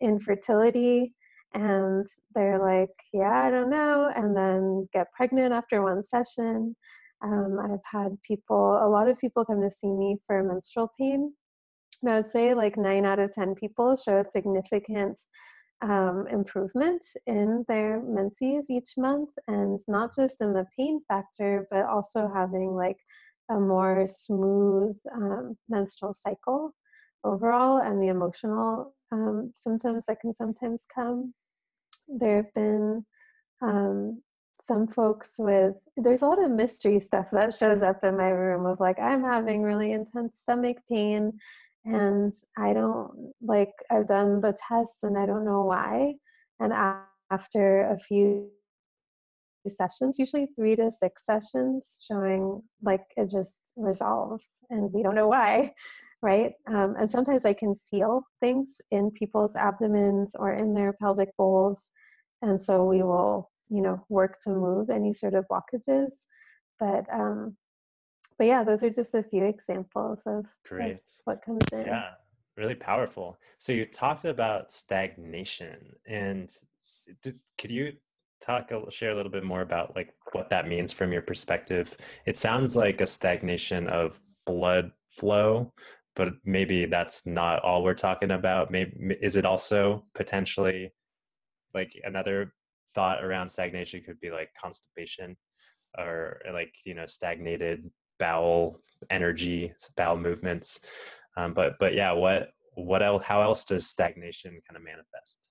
infertility, and they're like, yeah, I don't know, and then get pregnant after one session. Um, I've had people, a lot of people come to see me for menstrual pain. And I would say like nine out of ten people show a significant um, improvement in their menses each month, and not just in the pain factor, but also having like a more smooth um, menstrual cycle overall, and the emotional um, symptoms that can sometimes come. There have been um, some folks with, there's a lot of mystery stuff that shows up in my room of like, I'm having really intense stomach pain, and I don't, like, I've done the tests and I don't know why. And after a few sessions, usually three to six sessions, showing like it just resolves and we don't know why, right? Um, and sometimes I can feel things in people's abdomens or in their pelvic bowls. And so we will, you know, work to move any sort of blockages. But, um, But yeah, those are just a few examples of like, what comes in. Yeah, really powerful. So you talked about stagnation, and did, could you talk, share a little bit more about like what that means from your perspective? It sounds like a stagnation of blood flow, but maybe that's not all we're talking about. Maybe is it also potentially like another thought around stagnation could be like constipation, or like, you know, stagnated bowel energy, bowel movements. Um, but, but yeah, what, what else, how else does stagnation kind of manifest?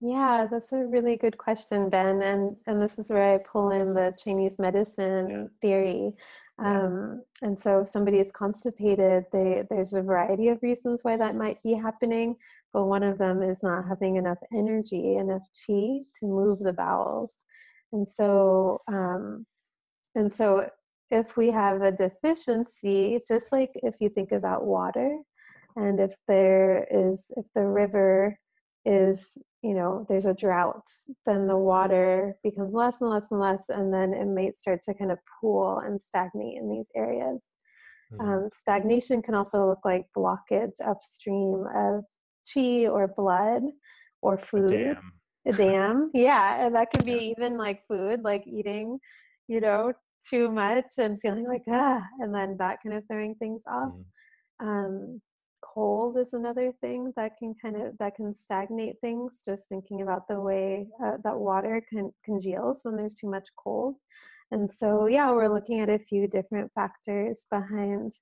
Yeah, that's a really good question, Ben. And, and this is where I pull in the Chinese medicine yeah. theory. Um, yeah. And so if somebody is constipated, they, there's a variety of reasons why that might be happening, but one of them is not having enough energy, enough chi to move the bowels. And so, um, and so if we have a deficiency, just like if you think about water, and if there is, if the river is, you know, there's a drought, then the water becomes less and less and less, and then it might start to kind of pool and stagnate in these areas. Mm-hmm. Um, stagnation can also look like blockage upstream of chi or blood or food. A dam. A dam, yeah, and that could be even like food, like eating, you know, too much and feeling like, ah, and then that kind of throwing things off. Mm-hmm. Um, cold is another thing that can kind of, that can stagnate things, just thinking about the way uh, that water can congeals when there's too much cold. And so, yeah, we're looking at a few different factors behind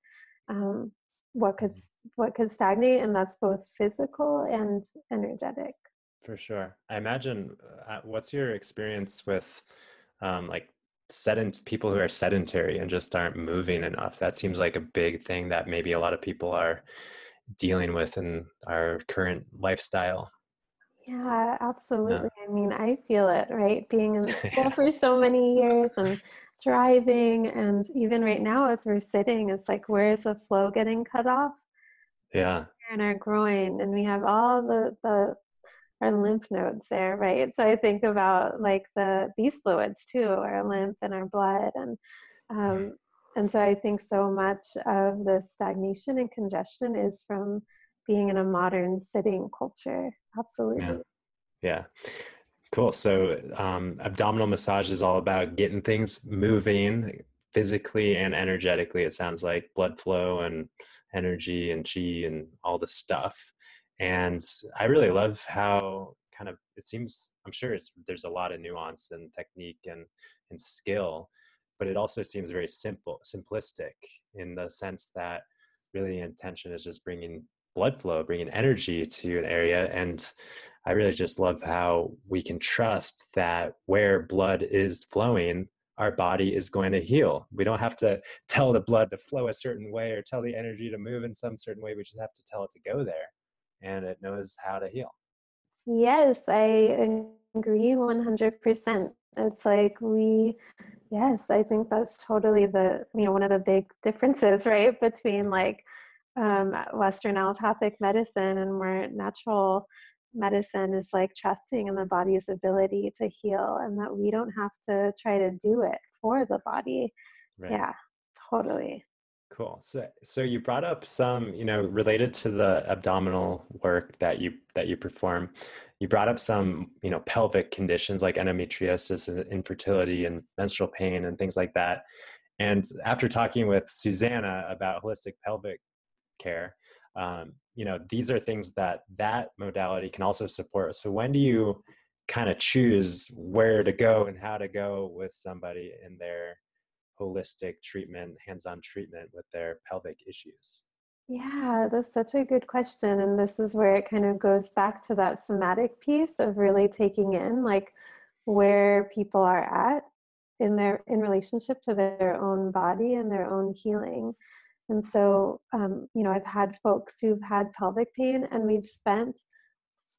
um, what could what could stagnate, and that's both physical and energetic. For sure. I imagine. Uh, what's your experience with um, like sedent people who are sedentary and just aren't moving enough? That seems like a big thing that maybe a lot of people are dealing with in our current lifestyle. Yeah, absolutely. Yeah. I mean, I feel it, right? Being in school yeah. for so many years and driving, and even right now as we're sitting, it's like, where is the flow getting cut off? Yeah. In our groin, and we have all the, the our lymph nodes there, right? So I think about like the these fluids too, our lymph and our blood, and um, and so I think so much of the stagnation and congestion is from being in a modern sitting culture. Absolutely. Yeah. Yeah. Cool. So um, abdominal massage is all about getting things moving physically and energetically. It sounds like blood flow and energy and chi and all the stuff. And I really love how kind of it seems, I'm sure it's, there's a lot of nuance and technique and, and skill, but it also seems very simple, simplistic in the sense that really intention is just bringing blood flow, bringing energy to an area. And I really just love how we can trust that where blood is flowing, our body is going to heal. We don't have to tell the blood to flow a certain way or tell the energy to move in some certain way. We just have to tell it to go there, and it knows how to heal. Yes, I agree one hundred percent. It's like we, yes, I think that's totally the, you know, one of the big differences, right, between like Um, Western allopathic medicine and more natural medicine is like trusting in the body's ability to heal, and that we don't have to try to do it for the body. Right. Yeah, totally. Cool. So, so you brought up some, you know, related to the abdominal work that you that you perform. You brought up some, you know, pelvic conditions like endometriosis and infertility and menstrual pain and things like that. And after talking with Susanna about holistic pelvic care, um, you know, these are things that that modality can also support. So when do you kind of choose where to go and how to go with somebody in their holistic treatment, hands-on treatment with their pelvic issues? Yeah, that's such a good question. And this is where it kind of goes back to that somatic piece of really taking in like where people are at in their, in relationship to their own body and their own healing. And so, um, you know, I've had folks who've had pelvic pain, and we've spent,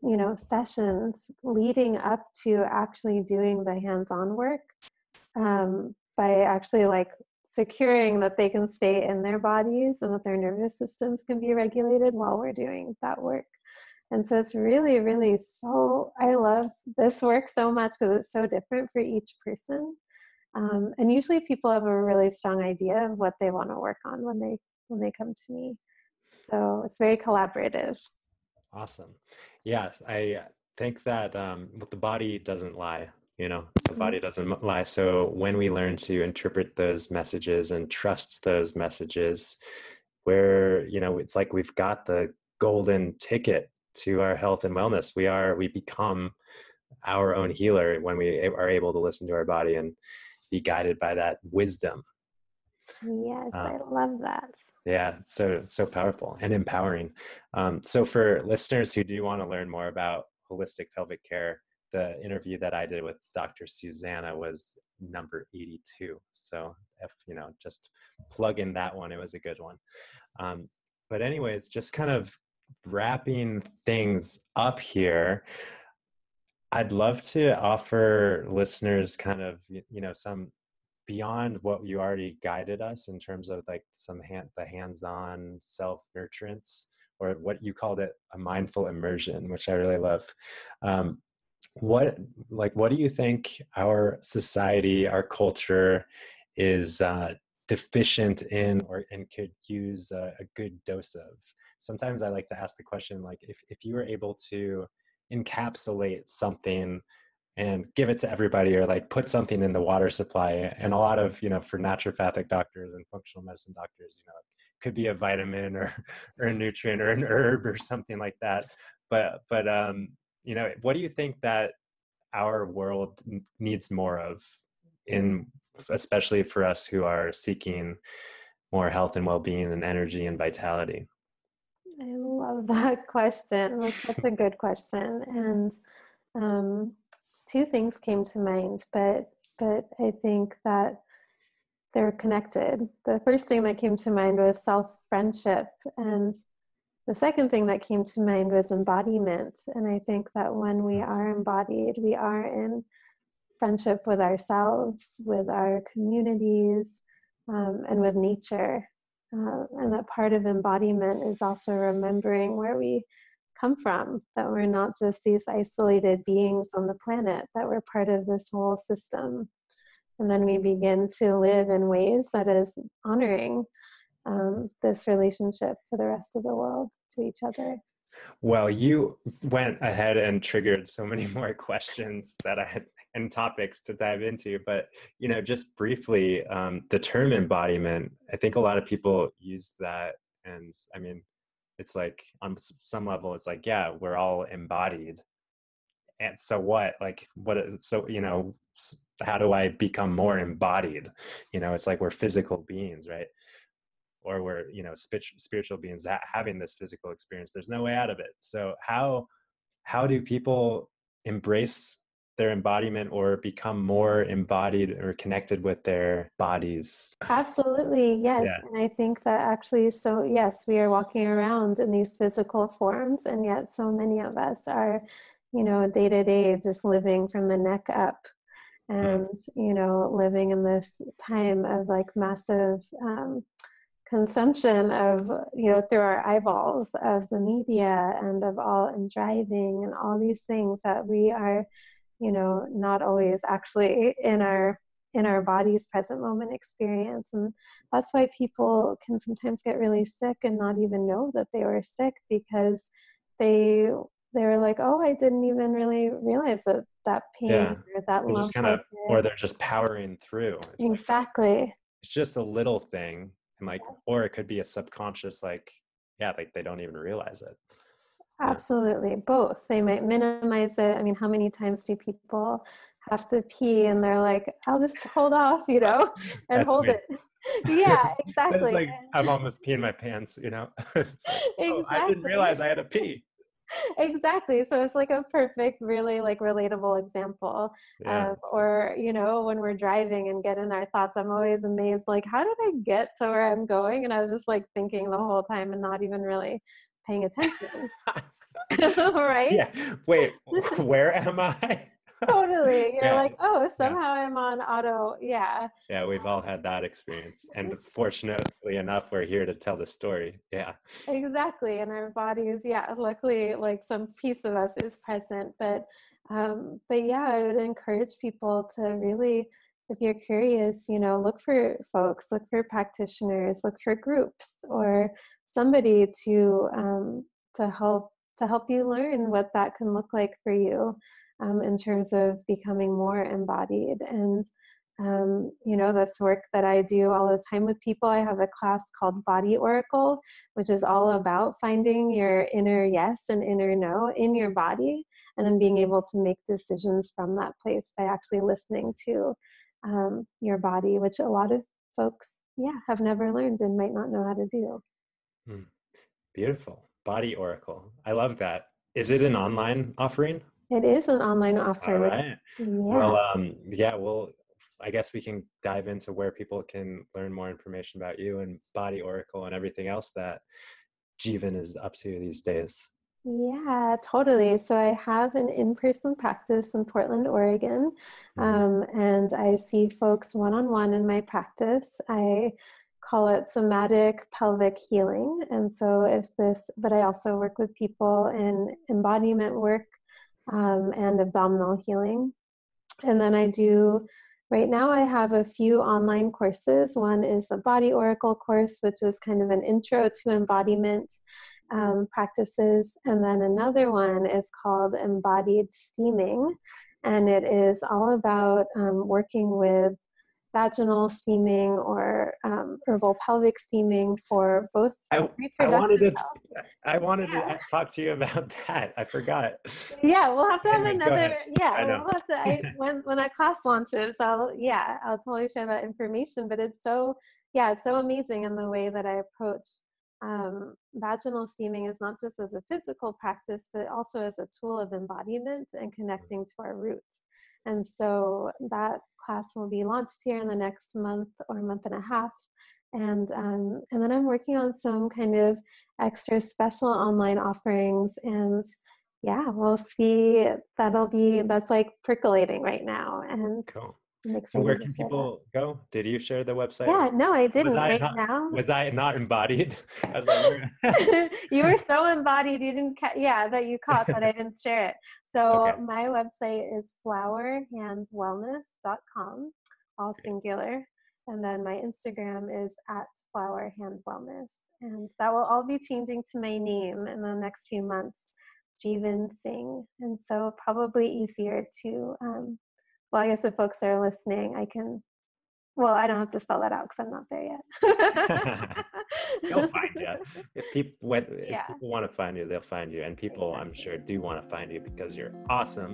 you know, sessions leading up to actually doing the hands-on work um, by actually like securing that they can stay in their bodies and that their nervous systems can be regulated while we're doing that work. And so it's really, really so, I love this work so much because it's so different for each person. Um, and usually people have a really strong idea of what they want to work on when they when they come to me. So it's very collaborative. Awesome. Yes, I think that um, the body doesn't lie, you know, the body doesn't lie. So when we learn to interpret those messages and trust those messages, where, you know, it's like we've got the golden ticket to our health and wellness. We are, we become our own healer when we are able to listen to our body and be guided by that wisdom. Yes, um, I love that. Yeah, it's so so powerful and empowering. Um, so for listeners who do want to learn more about holistic pelvic care, the interview that I did with Doctor Susanna was number eighty-two. So if you know, just plug in that one. It was a good one. Um, but anyways, just kind of wrapping things up here. I'd love to offer listeners kind of, you know, some beyond what you already guided us in terms of like some hand, the hands-on self-nurturance, or what you called it, a mindful immersion, which I really love. Um, what, like, what do you think our society, our culture is uh, deficient in, or and could use a, a good dose of? Sometimes I like to ask the question, like, if if you were able to encapsulate something and give it to everybody, or like put something in the water supply, and a lot of, you know, for naturopathic doctors and functional medicine doctors, you know, it could be a vitamin or or a nutrient or an herb or something like that, but but um you know, what do you think that our world needs more of, in especially for us who are seeking more health and well-being and energy and vitality? I love that question. That's such a good question. And um, two things came to mind, but but I think that they're connected. The first thing that came to mind was self-friendship, and the second thing that came to mind was embodiment. And I think that when we are embodied, we are in friendship with ourselves, with our communities, um, and with nature. Uh, and that part of embodiment is also remembering where we come from, that we're not just these isolated beings on the planet, that we're part of this whole system. And then we begin to live in ways that is honoring Um, this relationship to the rest of the world, to each other. Well, you went ahead and triggered so many more questions that I had and topics to dive into. But, you know, just briefly, um, the term embodiment, I think a lot of people use that. And I mean, it's like on some level, it's like, yeah, we're all embodied. And so what, like, what, is, so, you know, how do I become more embodied? You know, it's like we're physical beings, right? Or we're, you know, spiritual beings that having this physical experience. There's no way out of it. So how how do people embrace their embodiment or become more embodied or connected with their bodies? Absolutely, yes. Yeah. And I think that actually, so yes, we are walking around in these physical forms, and yet so many of us are, you know, day to day just living from the neck up. And, mm. you know, living in this time of like massive um, consumption of, you know, through our eyeballs of the media and of all and driving and all these things that we are, you know, not always actually in our in our body's present moment experience. And that's why people can sometimes get really sick and not even know that they were sick, because they they were like, oh, I didn't even really realize that that pain yeah. or that lump just kind of, or they're just powering through. It's exactly. Like, it's just a little thing. Like, or it could be a subconscious, like, yeah, like they don't even realize it. Absolutely. Yeah. Both. They might minimize it. I mean, how many times do people have to pee and they're like, I'll just hold off, you know, and hold me. It. Yeah, exactly. It's like, I'm almost peeing my pants, you know? Like, exactly. Oh, I didn't realize I had to pee. Exactly. So it's like a perfect, really like relatable example. Yeah. Um, or, you know, when we're driving and get in our thoughts, I'm always amazed, like, how did I get to where I'm going? And I was just like thinking the whole time and not even really paying attention. Right? Yeah. Wait, where am I? Totally. You're yeah. like, oh, somehow yeah. I'm on auto. Yeah. Yeah. We've all had that experience. And fortunately enough, we're here to tell the story. Yeah. Exactly. And our bodies. Yeah. Luckily, like some piece of us is present, but, um, but yeah, I would encourage people to really, if you're curious, you know, look for folks, look for practitioners, look for groups or somebody to, um, to help, to help you learn what that can look like for you. Um, in terms of becoming more embodied. And, um, you know, this work that I do all the time with people, I have a class called Body Oracle, which is all about finding your inner yes and inner no in your body, and then being able to make decisions from that place by actually listening to um, your body, which a lot of folks, yeah, have never learned and might not know how to do. Mm, beautiful. Body Oracle. I love that. Is it an online offering? It is an online offering. All right. Yeah. Well, um, yeah, well, I guess we can dive into where people can learn more information about you and Body Oracle and everything else that Jeevan is up to these days. Yeah, totally. So I have an in-person practice in Portland, Oregon, um, and I see folks one-on-one in my practice. I call it somatic pelvic healing. And so if this, but I also work with people in embodiment work, Um, and abdominal healing. And then I do, right now I have a few online courses. One is a Body Oracle course, which is kind of an intro to embodiment um, practices. And then another one is called Embodied Steaming. And it is all about um, working with vaginal steaming or um, herbal pelvic steaming for both I, I wanted to, I wanted yeah. to talk to you about that. I forgot. Yeah, we'll have to have Anyways, another, yeah, I we'll know. have to, I, when, when our class launches, I'll, yeah, I'll totally share that information, but it's so, yeah, it's so amazing in the way that I approach um, vaginal steaming is not just as a physical practice, but also as a tool of embodiment and connecting to our roots. And so that class will be launched here in the next month or month and a half. And, um, and then I'm working on some kind of extra special online offerings. And yeah, we'll see. That'll be, that's like percolating right now. And cool. So where can people that. go? Did you share the website? Yeah, no, I didn't. Was right I not, now, was I not embodied? I like, you were so embodied, you didn't. Ca yeah, that you caught, but I didn't share it. So okay. My website is flower hand wellness dot com, all Great. singular, and then my Instagram is at Flower Hand Wellness, and that will all be changing to my name in the next few months, Jeevan Singh, and so probably easier to. Um, Well, I guess if folks are listening, I can, well, I don't have to spell that out because I'm not there yet. You'll find you. If people, when, yeah. if people want to find you, they'll find you. And people, exactly. I'm sure, do want to find you because you're awesome.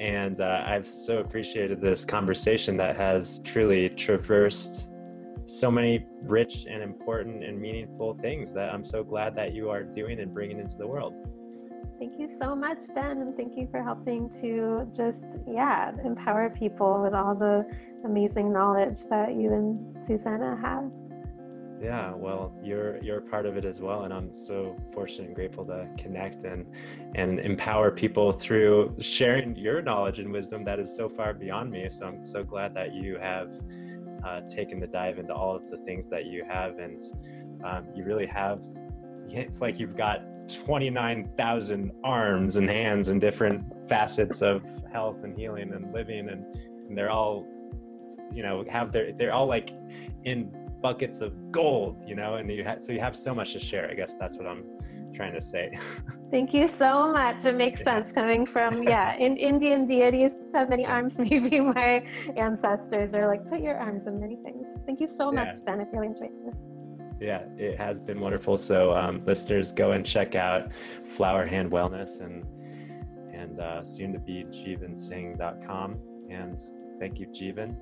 And uh, I've so appreciated this conversation that has truly traversed so many rich and important and meaningful things that I'm so glad that you are doing and bringing into the world. Thank you so much, Ben, and thank you for helping to just, yeah, empower people with all the amazing knowledge that you and Susanna have. Yeah, well, you're you're a part of it as well, and I'm so fortunate and grateful to connect and and empower people through sharing your knowledge and wisdom that is so far beyond me. So I'm so glad that you have uh, taken the dive into all of the things that you have, and um, you really have. It's like you've got twenty-nine thousand arms and hands and different facets of health and healing and living, and, and they're all, you know, have their, they're all like in buckets of gold, you know, and you ha so you have so much to share. I guess that's what I'm trying to say. Thank you so much. It makes yeah. sense coming from, yeah, in Indian deities have many arms. Maybe my ancestors are like, put your arms in many things. Thank you so yeah. much, Ben. I really enjoyed this. Yeah, it has been wonderful. So um, listeners, go and check out Flower Hand Wellness and and uh, soon to be jeevan singh dot com. And thank you, Jeevan.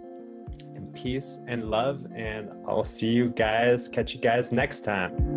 And peace and love. And I'll see you guys, catch you guys next time.